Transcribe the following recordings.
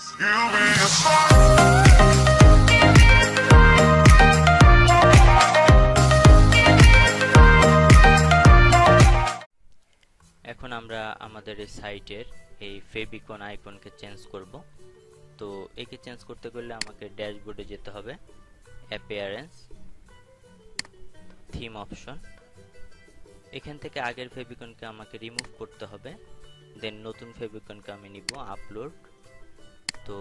এখন আমরা আমাদের এই সাইটের এই ফেভিকন আইকনকে চেঞ্জ করব। তো একে চেঞ্জ করতে গেলে আমাকে ড্যাশবোর্ডে যেতে হবে, অ্যাপিয়ারেন্স, থিম অপশন। এখান থেকে আগের ফেভিকনকে আমাকে রিমুভ করতে হবে, দেন নতুন ফেভিকনকে আমি নিব, আপলোড। তো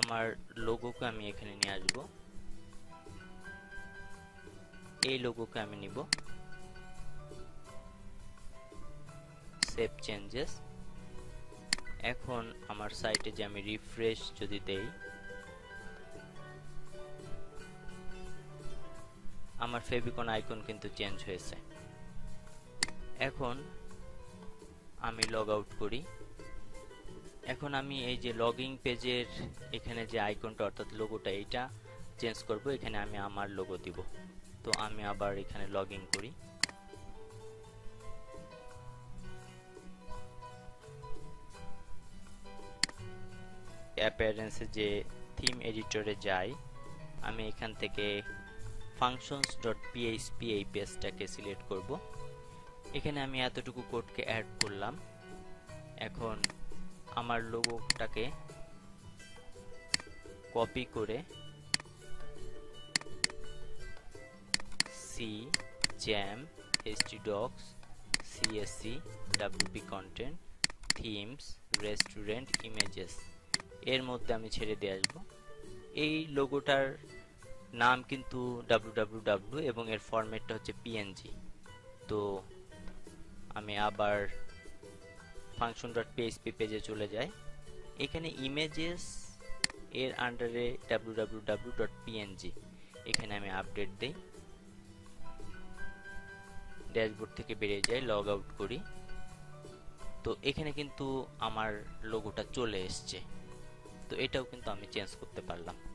আমার লোগোকে আমি এখানে নিয়ে আসব, এই লোগোকে আমি নিব, সেভ চেঞ্জেস। এখন আমার সাইটে যে আমি রিফ্রেশ যদি দেই, আমার ফেভিকন আইকন কিন্তু চেঞ্জ হয়েছে। এখন আমি লগ আউট করি। এখন আমি এই যে লগইন পেজের এখানে যে আইকনটা অর্থাৎ লোগোটা, এইটা চেঞ্জ করব। এখানে আমি আমার লোগো দিব। তো আমি আবার এখানে লগইন করি। অ্যাপিয়ারেন্সে যে থিম এডিটরে যাই, আমি এখান থেকে functions.php এই পেজটাকে সিলেক্ট করব। এখানে আমি এতটুকু কোডকে অ্যাড করলাম। এখন আমার লোগোটাকে কপি করে CJAMP HTDocs CSC WP Content Themes Restaurant Images এর মধ্যে আমি ছেড়ে দিয়ে আসবো। এই লোগোটার নাম কিন্তু www এবং এর ফরম্যাটটা হচ্ছে png। তো আমি আবার function.php পেজে চলে যাই। এখানে ইমেজেস এর আন্ডারে www.png এখানে আমি আপডেট দেই, ড্যাশবোর্ড থেকে বেরিয়ে যাই, লগ আউট করি। তো এখানে কিন্তু আমার লোগোটা চলে এসছে। তো এটাও কিন্তু আমি চেঞ্জ করতে পারলাম।